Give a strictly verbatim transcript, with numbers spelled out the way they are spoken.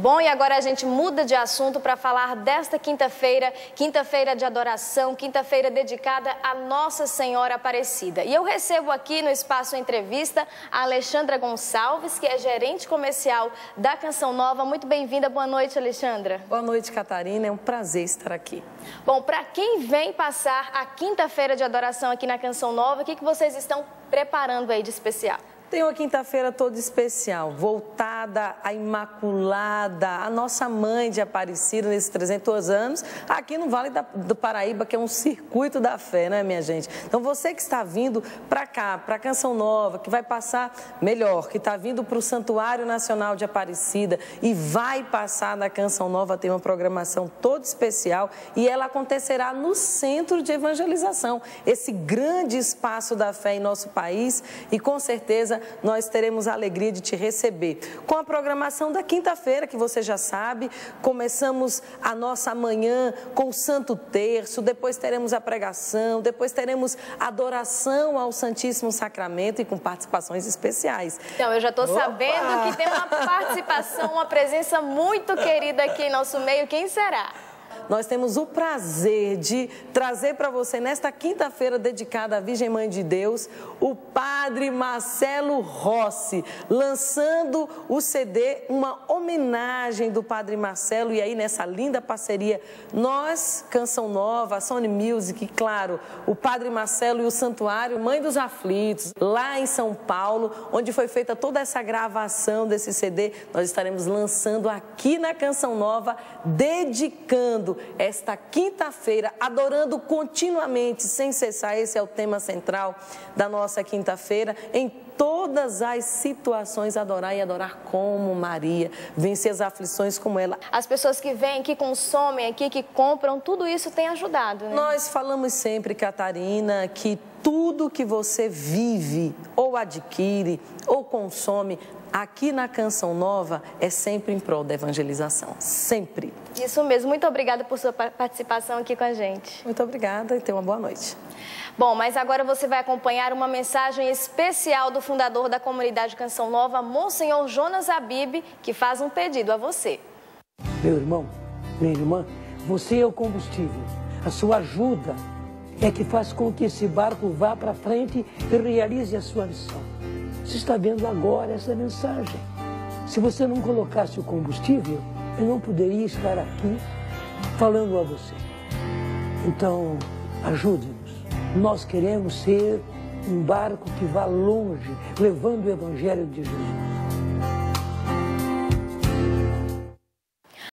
Bom, e agora a gente muda de assunto para falar desta quinta-feira, quinta-feira de adoração, quinta-feira dedicada a Nossa Senhora Aparecida. E eu recebo aqui no Espaço Entrevista a Alexandra Gonçalves, que é gerente comercial da Canção Nova. Muito bem-vinda, boa noite, Alexandra. Boa noite, Catarina, é um prazer estar aqui. Bom, para quem vem passar a quinta-feira de adoração aqui na Canção Nova, o que que vocês estão preparando aí de especial? Tem uma quinta-feira toda especial, voltada à Imaculada, a nossa mãe de Aparecida nesses trezentos anos, aqui no Vale da, do Paraíba, que é um circuito da fé, né, minha gente? Então, você que está vindo para cá, para a Canção Nova, que vai passar melhor, que está vindo para o Santuário Nacional de Aparecida e vai passar na Canção Nova, tem uma programação toda especial e ela acontecerá no Centro de Evangelização, esse grande espaço da fé em nosso país e, com certeza, nós teremos a alegria de te receber. Com a programação da quinta-feira, que você já sabe, começamos a nossa manhã com o Santo Terço, depois teremos a pregação, depois teremos adoração ao Santíssimo Sacramento e com participações especiais. Então, eu já estou sabendo que tem uma participação, uma presença muito querida aqui em nosso meio. Quem será? Nós temos o prazer de trazer para você, nesta quinta-feira dedicada à Virgem Mãe de Deus, o Padre Marcelo Rossi, lançando o C D, uma homenagem do Padre Marcelo. E aí, nessa linda parceria, nós, Canção Nova, a Sony Music, e, claro, o Padre Marcelo e o Santuário Mãe dos Aflitos, lá em São Paulo, onde foi feita toda essa gravação desse C D, nós estaremos lançando aqui na Canção Nova, dedicando esta quinta-feira, adorando continuamente, sem cessar. Esse é o tema central da nossa quinta-feira. Em todas as situações, adorar e adorar como Maria, vencer as aflições como ela. As pessoas que vêm, que consomem aqui, que compram, tudo isso tem ajudado, né? Nós falamos sempre, Catarina, que tudo que você vive, ou adquire, ou consome, aqui na Canção Nova é sempre em prol da evangelização, sempre. Isso mesmo, muito obrigada por sua participação aqui com a gente. Muito obrigada e tenha uma boa noite. Bom, mas agora você vai acompanhar uma mensagem especial do fundador da comunidade Canção Nova, Monsenhor Jonas Abib, que faz um pedido a você. Meu irmão, minha irmã, você é o combustível, a sua ajuda é que faz com que esse barco vá para frente e realize a sua missão. Você está vendo agora essa mensagem. Se você não colocasse o combustível, eu não poderia estar aqui falando a você. Então, ajude-nos. Nós queremos ser um barco que vá longe, levando o Evangelho de Jesus.